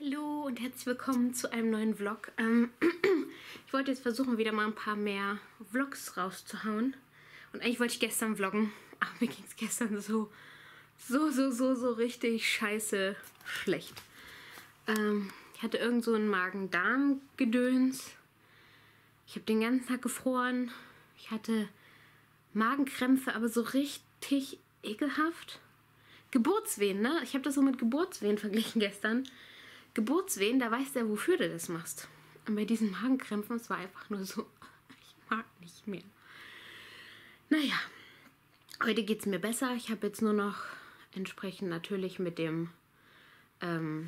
Hallo und herzlich willkommen zu einem neuen Vlog. Ich wollte jetzt versuchen, wieder mal ein paar mehr Vlogs rauszuhauen. Und eigentlich wollte ich gestern vloggen, aber mir ging es gestern so richtig scheiße schlecht. Ich hatte irgend so einen Magen-Darm-Gedöns. Ich habe den ganzen Tag gefroren. Ich hatte Magenkrämpfe, aber so richtig ekelhaft. Geburtswehen, ne? Ich habe das so mit Geburtswehen verglichen gestern. Geburtswehen, da weißt du ja, wofür du das machst. Und bei diesen Magenkrämpfen, es war einfach nur so, ich mag nicht mehr. Naja, heute geht es mir besser. Ich habe jetzt nur noch entsprechend natürlich mit dem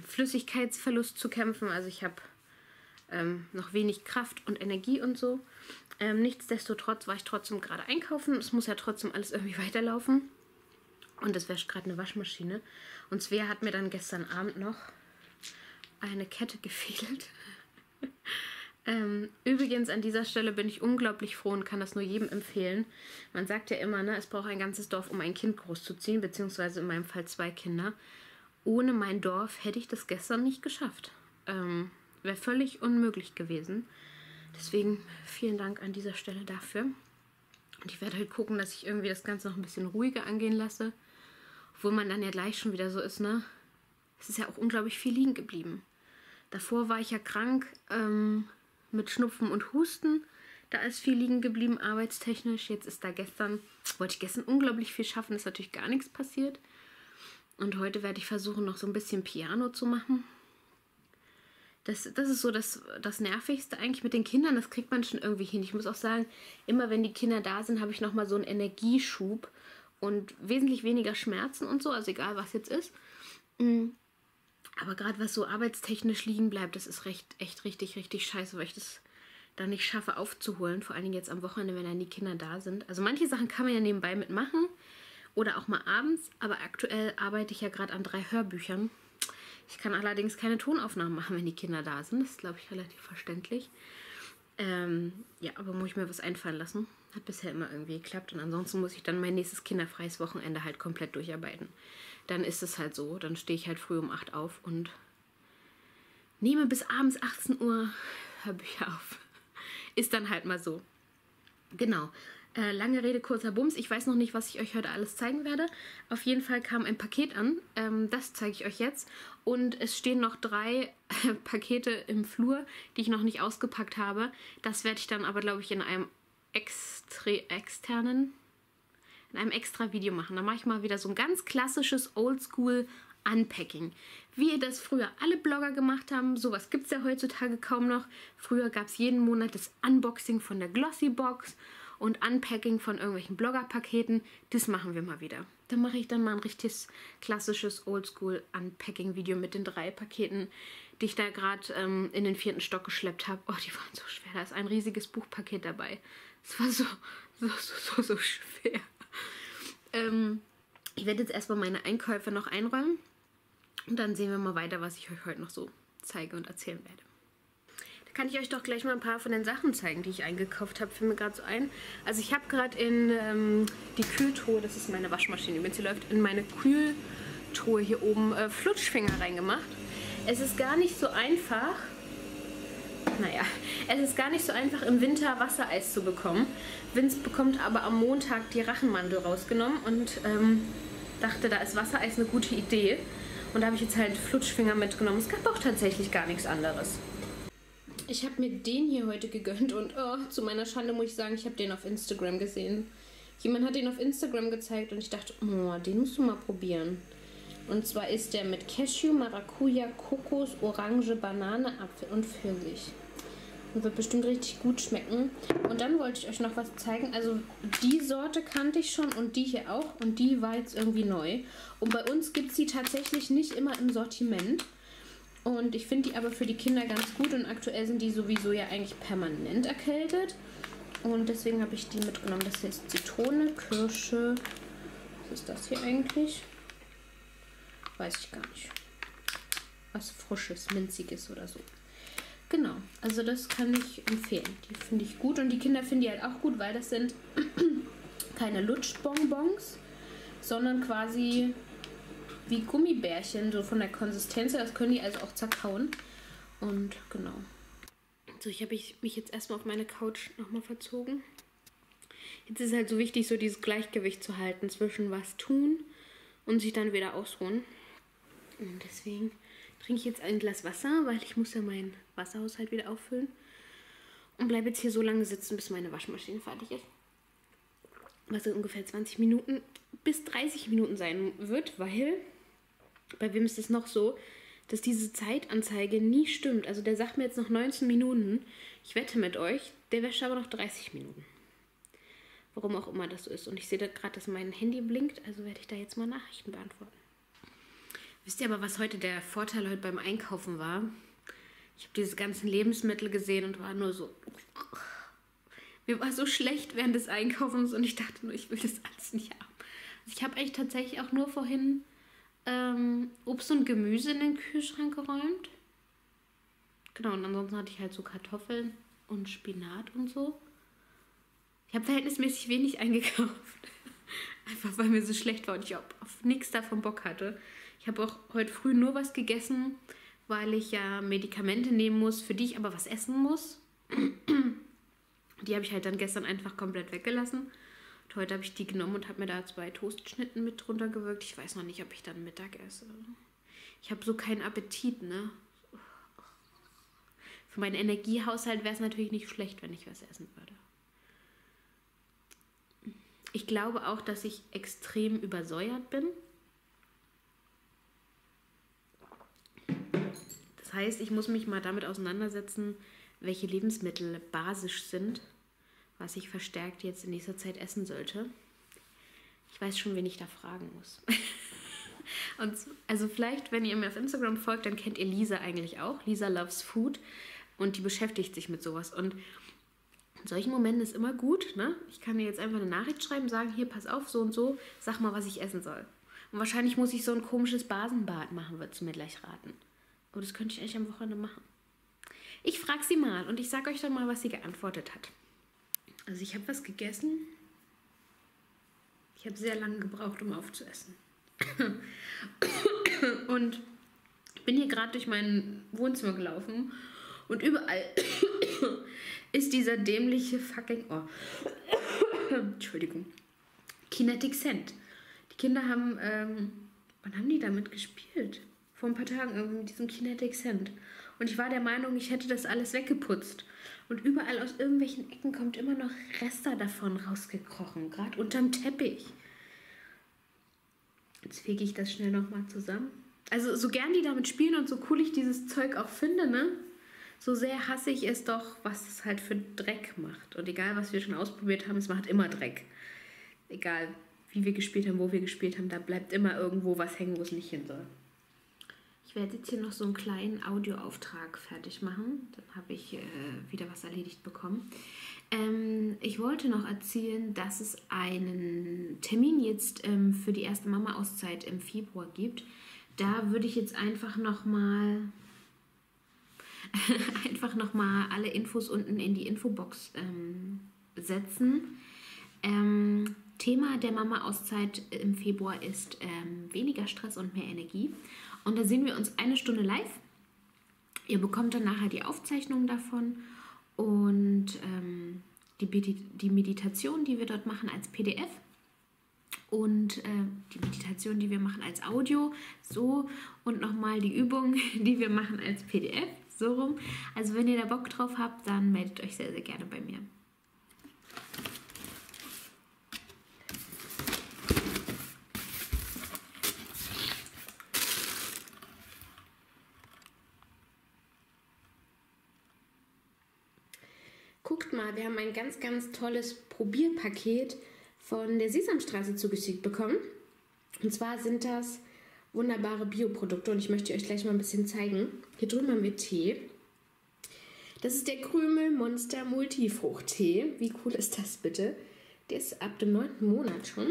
Flüssigkeitsverlust zu kämpfen. Also ich habe noch wenig Kraft und Energie und so. Nichtsdestotrotz war ich trotzdem gerade einkaufen. Es muss ja trotzdem alles irgendwie weiterlaufen. Und es wäscht gerade eine Waschmaschine. Und Svea hat mir dann gestern Abend noch eine Kette gefädelt. Übrigens, an dieser Stelle bin ich unglaublich froh und kann das nur jedem empfehlen. Man sagt ja immer, ne, es braucht ein ganzes Dorf, um ein Kind großzuziehen, beziehungsweise in meinem Fall 2 Kinder. Ohne mein Dorf hätte ich das gestern nicht geschafft. Wäre völlig unmöglich gewesen. Deswegen vielen Dank an dieser Stelle dafür. Und ich werde halt gucken, dass ich irgendwie das Ganze noch ein bisschen ruhiger angehen lasse. Obwohl man dann ja gleich schon wieder so ist, ne? Es ist ja auch unglaublich viel liegen geblieben. Davor war ich ja krank mit Schnupfen und Husten. Da ist viel liegen geblieben, arbeitstechnisch. Jetzt ist da gestern, wollte ich gestern unglaublich viel schaffen, ist natürlich gar nichts passiert. Und heute werde ich versuchen, noch so ein bisschen Piano zu machen. Das ist so das Nervigste eigentlich mit den Kindern. Das kriegt man schon irgendwie hin. Ich muss auch sagen, immer wenn die Kinder da sind, habe ich nochmal so einen Energieschub und wesentlich weniger Schmerzen und so. Also egal, was jetzt ist. Aber gerade was so arbeitstechnisch liegen bleibt, das ist echt richtig scheiße, weil ich das da nicht schaffe aufzuholen. Vor allen Dingen jetzt am Wochenende, wenn dann die Kinder da sind. Also manche Sachen kann man ja nebenbei mitmachen oder auch mal abends. Aber aktuell arbeite ich ja gerade an 3 Hörbüchern. Ich kann allerdings keine Tonaufnahmen machen, wenn die Kinder da sind. Das ist, glaube ich, relativ verständlich. Ja, aber muss ich mir was einfallen lassen. Hat bisher immer irgendwie geklappt. Und ansonsten muss ich dann mein nächstes kinderfreies Wochenende halt komplett durcharbeiten. Dann ist es halt so. Dann stehe ich halt früh um 8 auf und nehme bis abends 18 Uhr Hörbücher auf. Ist dann halt mal so. Genau. Lange Rede, kurzer Bums. Ich weiß noch nicht, was ich euch heute alles zeigen werde. Auf jeden Fall kam ein Paket an. Das zeige ich euch jetzt. Und es stehen noch 3 Pakete im Flur, die ich noch nicht ausgepackt habe. Das werde ich dann aber, glaube ich, in einem extra Video machen. Da mache ich mal wieder so ein ganz klassisches Oldschool Unpacking. Wie das früher alle Blogger gemacht haben, sowas gibt es ja heutzutage kaum noch. Früher gab es jeden Monat das Unboxing von der Glossy Box und Unpacking von irgendwelchen Blogger-Paketen. Das machen wir mal wieder. Da mache ich dann mal ein richtiges klassisches Oldschool-Unpacking-Video mit den 3 Paketen, die ich da gerade in den 4. Stock geschleppt habe. Oh, die waren so schwer. Da ist ein riesiges Buchpaket dabei. Es war so schwer. Ich werde jetzt erstmal meine Einkäufe noch einräumen. Und dann sehen wir mal weiter, was ich euch heute noch so zeige und erzählen werde. Kann ich euch doch gleich mal ein paar von den Sachen zeigen, die ich eingekauft habe. Fällt mir gerade so ein. Also ich habe gerade in die Kühltruhe, das ist meine Waschmaschine, übrigens, sie läuft, in meine Kühltruhe hier oben Flutschfinger reingemacht. Es ist gar nicht so einfach, naja, es ist gar nicht so einfach im Winter Wassereis zu bekommen. Vince bekommt aber am Montag die Rachenmandel rausgenommen und dachte, da ist Wassereis eine gute Idee. Und da habe ich jetzt halt Flutschfinger mitgenommen. Es gab auch tatsächlich gar nichts anderes. Ich habe mir den hier heute gegönnt und oh, zu meiner Schande muss ich sagen, ich habe den auf Instagram gesehen. Jemand hat den auf Instagram gezeigt und ich dachte, oh, den musst du mal probieren. Und zwar ist der mit Cashew, Maracuja, Kokos, Orange, Banane, Apfel und Pfirsich. Und wird bestimmt richtig gut schmecken. Und dann wollte ich euch noch was zeigen. Also die Sorte kannte ich schon und die hier auch. Und die war jetzt irgendwie neu. Und bei uns gibt es die tatsächlich nicht immer im Sortiment. Und ich finde die aber für die Kinder ganz gut und aktuell sind die sowieso ja eigentlich permanent erkältet. Und deswegen habe ich die mitgenommen. Das hier ist Zitrone, Kirsche. Was ist das hier eigentlich? Weiß ich gar nicht. Was Frisches, Minziges oder so. Genau, also das kann ich empfehlen. Die finde ich gut und die Kinder finden die halt auch gut, weil das sind keine Lutschbonbons, sondern quasi wie Gummibärchen, so von der Konsistenz her. Das können die also auch zerkauen. Und genau. So, ich habe mich jetzt erstmal auf meine Couch nochmal verzogen. Jetzt ist halt so wichtig, so dieses Gleichgewicht zu halten zwischen was tun und sich dann wieder ausruhen. Und deswegen trinke ich jetzt ein Glas Wasser, weil ich muss ja meinen Wasserhaushalt wieder auffüllen. Und bleibe jetzt hier so lange sitzen, bis meine Waschmaschine fertig ist. Was so ungefähr 20 Minuten bis 30 Minuten sein wird, weil bei Wim ist es noch so, dass diese Zeitanzeige nie stimmt. Also der sagt mir jetzt noch 19 Minuten. Ich wette mit euch, der wäscht aber noch 30 Minuten. Warum auch immer das so ist. Und ich sehe da gerade, dass mein Handy blinkt, also werde ich da jetzt mal Nachrichten beantworten. Wisst ihr aber, was heute der Vorteil heute beim Einkaufen war? Ich habe diese ganzen Lebensmittel gesehen und war nur so... Mir war so schlecht während des Einkaufens und ich dachte nur, ich will das alles nicht haben. Also ich habe eigentlich tatsächlich auch nur vorhin Obst und Gemüse in den Kühlschrank geräumt. Genau, und ansonsten hatte ich halt so Kartoffeln und Spinat und so. Ich habe verhältnismäßig wenig eingekauft. Einfach weil mir so schlecht war und ich auf nichts davon Bock hatte. Ich habe auch heute früh nur was gegessen, weil ich ja Medikamente nehmen muss, für die ich aber was essen muss. Die habe ich halt dann gestern einfach komplett weggelassen. Und heute habe ich die genommen und habe mir da 2 Toastschnitten mit drunter gewürgt. Ich weiß noch nicht, ob ich dann Mittag esse. Ich habe so keinen Appetit, ne? Für meinen Energiehaushalt wäre es natürlich nicht schlecht, wenn ich was essen würde. Ich glaube auch, dass ich extrem übersäuert bin. Das heißt, ich muss mich mal damit auseinandersetzen, welche Lebensmittel basisch sind, was ich verstärkt jetzt in nächster Zeit essen sollte. Ich weiß schon, wen ich da fragen muss. Und also vielleicht, wenn ihr mir auf Instagram folgt, dann kennt ihr Lisa eigentlich auch. Lisa loves food und die beschäftigt sich mit sowas. Und in solchen Momenten ist immer gut, ne? Ich kann dir jetzt einfach eine Nachricht schreiben, sagen, hier, pass auf, so und so, sag mal, was ich essen soll. Und wahrscheinlich muss ich so ein komisches Basenbad machen, würdest du mir gleich raten. Aber das könnte ich eigentlich am Wochenende machen. Ich frage sie mal und ich sage euch dann mal, was sie geantwortet hat. Also ich habe was gegessen. Ich habe sehr lange gebraucht, um aufzuessen. Und bin hier gerade durch mein Wohnzimmer gelaufen und überall... ist dieser dämliche fucking... Oh. Entschuldigung. Kinetic Sand. Die Kinder haben... wann haben die damit gespielt? Vor ein paar Tagen mit diesem Kinetic Sand. Und ich war der Meinung, ich hätte das alles weggeputzt. Und überall aus irgendwelchen Ecken kommt immer noch Reste davon rausgekrochen. Gerade unterm Teppich. Jetzt fege ich das schnell nochmal zusammen. Also so gern die damit spielen und so cool ich dieses Zeug auch finde, ne? So sehr hasse ich es doch, was es halt für Dreck macht. Und egal, was wir schon ausprobiert haben, es macht immer Dreck. Egal, wie wir gespielt haben, wo wir gespielt haben, da bleibt immer irgendwo was hängen, wo es nicht hin soll. Ich werde jetzt hier noch so einen kleinen Audioauftrag fertig machen. Dann habe ich wieder was erledigt bekommen. Ich wollte noch erzählen, dass es einen Termin jetzt für die erste Mama-Auszeit im Februar gibt. Da würde ich jetzt einfach nochmal... einfach nochmal alle Infos unten in die Infobox setzen. Thema der Mama-Auszeit im Februar ist weniger Stress und mehr Energie. Und da sehen wir uns 1 Stunde live. Ihr bekommt dann nachher die Aufzeichnung davon und die Meditation, die wir dort machen als PDF. Und die Meditation, die wir machen als Audio, so. Und nochmal die Übung, die wir machen als PDF. So rum. Also wenn ihr da Bock drauf habt, dann meldet euch sehr, sehr gerne bei mir. Guckt mal, wir haben ein ganz, ganz tolles Probierpaket von der Sesamstraße zugeschickt bekommen. Und zwar sind das wunderbare Bioprodukte und ich möchte euch gleich mal ein bisschen zeigen. Hier drüben haben wir Tee. Das ist der Krümel Monster Multifruchttee. Wie cool ist das bitte? Der ist ab dem 9. Monat schon.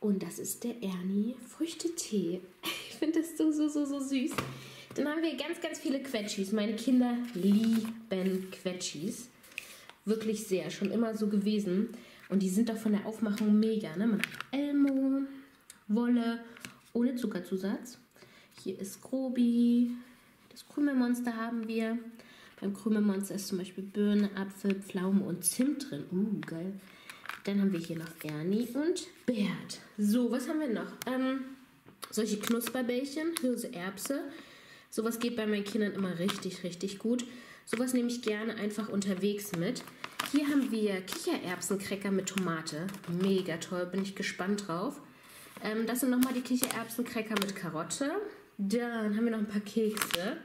Und das ist der Ernie Früchtetee. Ich finde das so, so, so, so süß. Dann haben wir ganz, ganz viele Quetschis. Meine Kinder lieben Quetschis. Wirklich sehr, schon immer so gewesen. Und die sind doch von der Aufmachung mega, ne? Man hat Elmo, Wolle ohne Zuckerzusatz. Hier ist Grobi, das Krümelmonster haben wir. Beim Krümelmonster ist zum Beispiel Birne, Apfel, Pflaume und Zimt drin. Geil. Dann haben wir hier noch Ernie und Bert. So, was haben wir noch? Solche Knusperbällchen, Hirse, Erbse. Sowas geht bei meinen Kindern immer richtig, richtig gut. Sowas nehme ich gerne einfach unterwegs mit. Hier haben wir Kichererbsencracker mit Tomate. Mega toll, bin ich gespannt drauf. Das sind nochmal die Kichererbsencracker mit Karotte. Dann haben wir noch ein paar Kekse.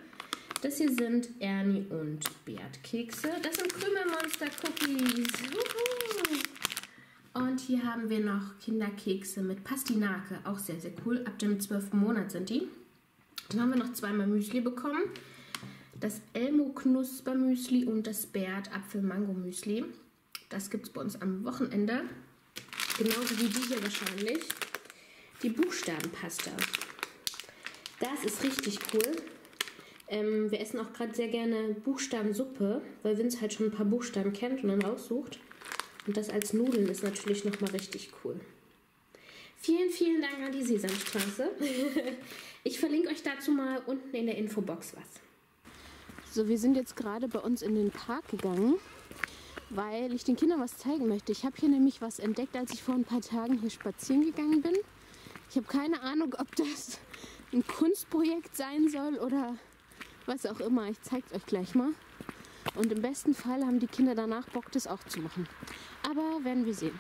Das hier sind Ernie und Bert Kekse. Das sind Krümelmonster Cookies. Und hier haben wir noch Kinderkekse mit Pastinake. Auch sehr, sehr cool. Ab dem 12. Monat sind die. Dann haben wir noch zweimal Müsli bekommen. Das Elmo-Knusper-Müsli und das Bert-Apfel-Mango-Müsli. Das gibt es bei uns am Wochenende. Genauso wie die hier wahrscheinlich. Die Buchstabenpasta. Das ist richtig cool. Wir essen auch gerade sehr gerne Buchstabensuppe, weil Vince halt schon ein paar Buchstaben kennt und dann raussucht. Und das als Nudeln ist natürlich nochmal richtig cool. Vielen, vielen Dank an die Sesamstraße. Ich verlinke euch dazu mal unten in der Infobox was. So, wir sind jetzt gerade bei uns in den Park gegangen, weil ich den Kindern was zeigen möchte. Ich habe hier nämlich was entdeckt, als ich vor ein paar Tagen hier spazieren gegangen bin. Ich habe keine Ahnung, ob das ein Kunstprojekt sein soll oder was auch immer. Ich zeige es euch gleich mal. Und im besten Fall haben die Kinder danach Bock, das auch zu machen. Aber werden wir sehen.